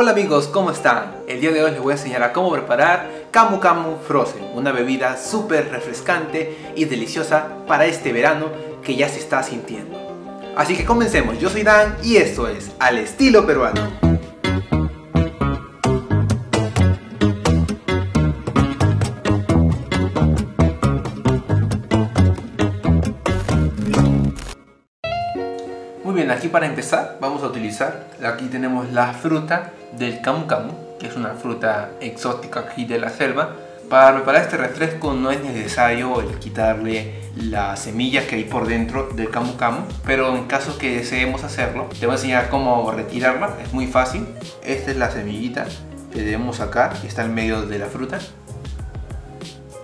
Hola amigos, ¿cómo están? El día de hoy les voy a enseñar a cómo preparar Camu Camu Frozen, una bebida súper refrescante y deliciosa para este verano que ya se está sintiendo. Así que comencemos, yo soy Dan y esto es Al Estilo Peruano. Muy bien, aquí para empezar vamos a utilizar, aquí tenemos la fruta del Camu Camu, que es una fruta exótica aquí de la selva. Para preparar este refresco no es necesario el quitarle las semillas que hay por dentro del Camu Camu, pero en caso que deseemos hacerlo, te voy a enseñar cómo retirarla, es muy fácil. Esta es la semillita que debemos sacar, que está en medio de la fruta.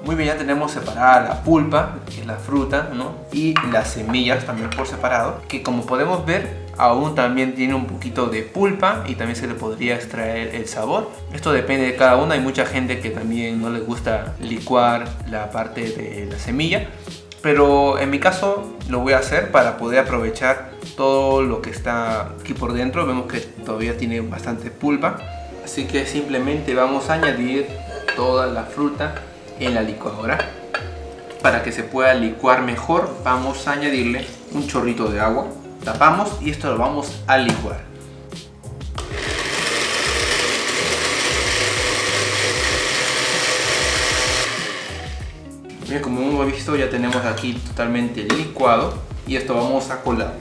Muy bien, ya tenemos separada la pulpa, que es la fruta, ¿no? Y las semillas también por separado, que como podemos ver aún también tiene un poquito de pulpa y también se le podría extraer el sabor. Esto depende de cada uno, hay mucha gente que también no les gusta licuar la parte de la semilla, pero en mi caso lo voy a hacer para poder aprovechar todo lo que está aquí por dentro. Vemos que todavía tiene bastante pulpa, así que simplemente vamos a añadir toda la fruta en la licuadora. Para que se pueda licuar mejor vamos a añadirle un chorrito de agua, tapamos y esto lo vamos a licuar. Bien, como hemos visto ya tenemos aquí totalmente licuado y esto vamos a colar.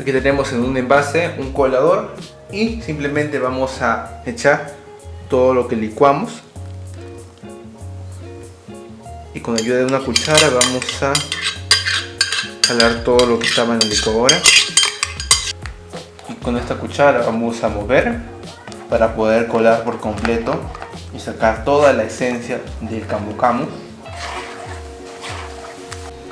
Aquí tenemos en un envase un colador y simplemente vamos a echar todo lo que licuamos. Y con ayuda de una cuchara vamos a jalar todo lo que estaba en la licuadora. Y con esta cuchara vamos a mover para poder colar por completo y sacar toda la esencia del Camu Camu.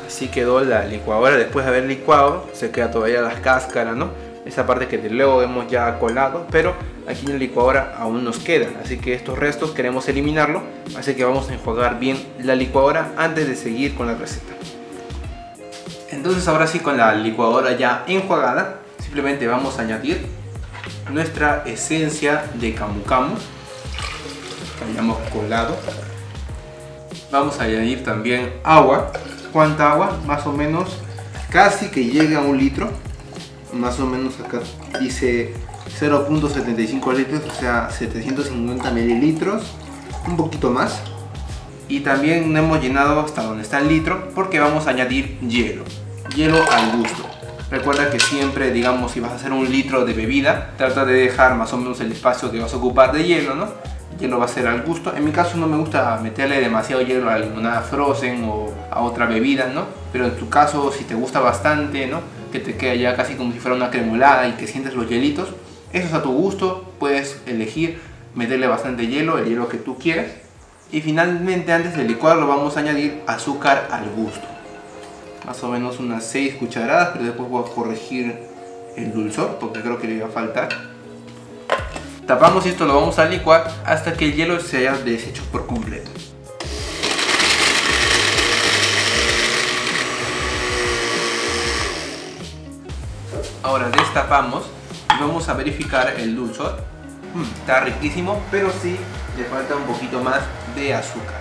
Así quedó la licuadora, después de haber licuado se queda todavía las cáscaras, ¿no? Esa parte que de luego hemos ya colado, pero aquí en la licuadora aún nos quedan, así que estos restos queremos eliminarlo, así que vamos a enjuagar bien la licuadora antes de seguir con la receta. Entonces ahora sí, con la licuadora ya enjuagada, simplemente vamos a añadir nuestra esencia de Camu Camu que hayamos colado. Vamos a añadir también agua. ¿Cuánta agua? Más o menos casi que llegue a 1 litro. Más o menos acá dice 0.75 litros, o sea 750 mililitros, un poquito más. Y también no hemos llenado hasta donde está el litro porque vamos a añadir hielo al gusto. Recuerda que siempre, digamos, si vas a hacer 1 litro de bebida, trata de dejar más o menos el espacio que vas a ocupar de hielo, ¿no? Hielo va a ser al gusto. En mi caso no me gusta meterle demasiado hielo a la limonada frozen o a otra bebida, ¿no? Pero en tu caso, si te gusta bastante, ¿no? Que te queda ya casi como si fuera una cremolada y que sientes los hielitos, eso es a tu gusto, puedes elegir meterle bastante hielo, el hielo que tú quieras. Y finalmente, antes de licuarlo, vamos a añadir azúcar al gusto, más o menos unas 6 cucharadas, pero después voy a corregir el dulzor porque creo que le iba a faltar. Tapamos y esto lo vamos a licuar hasta que el hielo se haya deshecho por completo. Ahora destapamos y vamos a verificar el dulzor. Está riquísimo, pero sí le falta un poquito más de azúcar.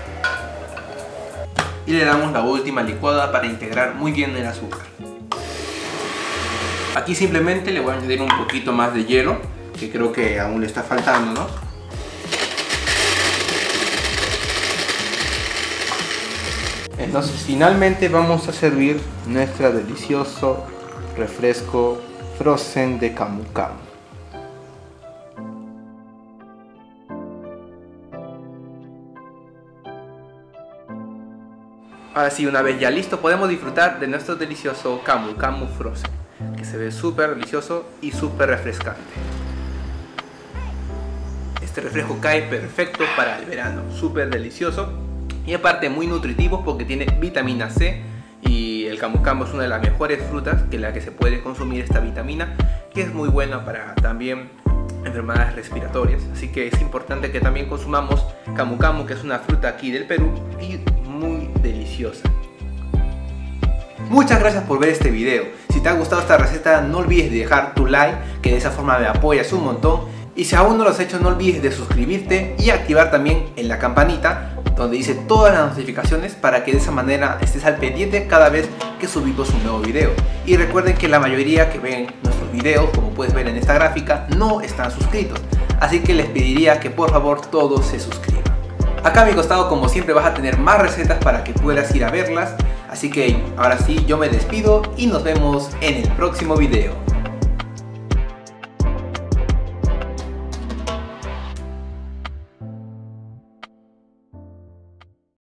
Y le damos la última licuada para integrar muy bien el azúcar. Aquí simplemente le voy a añadir un poquito más de hielo, que creo que aún le está faltando, ¿no? Entonces finalmente vamos a servir nuestro delicioso refresco frozen de Camu Camu. Ahora sí, una vez ya listo, podemos disfrutar de nuestro delicioso Camu Camu frozen, que se ve súper delicioso y súper refrescante. Este refresco cae perfecto para el verano, súper delicioso y aparte muy nutritivo porque tiene vitamina C. Y el Camu Camu es una de las mejores frutas que la que se puede consumir esta vitamina, que es muy buena para también enfermedades respiratorias. Así que es importante que también consumamos Camu Camu, que es una fruta aquí del Perú y muy deliciosa. Muchas gracias por ver este video. Si te ha gustado esta receta no olvides de dejar tu like, que de esa forma me apoyas un montón. Y si aún no lo has hecho, no olvides de suscribirte y activar también en la campanita donde dice todas las notificaciones, para que de esa manera estés al pendiente cada vez que subimos un nuevo video. Y recuerden que la mayoría que ven nuestros videos, como puedes ver en esta gráfica, no están suscritos, así que les pediría que por favor todos se suscriban. Acá a mi costado, como siempre, vas a tener más recetas para que puedas ir a verlas, así que ahora sí yo me despido y nos vemos en el próximo video.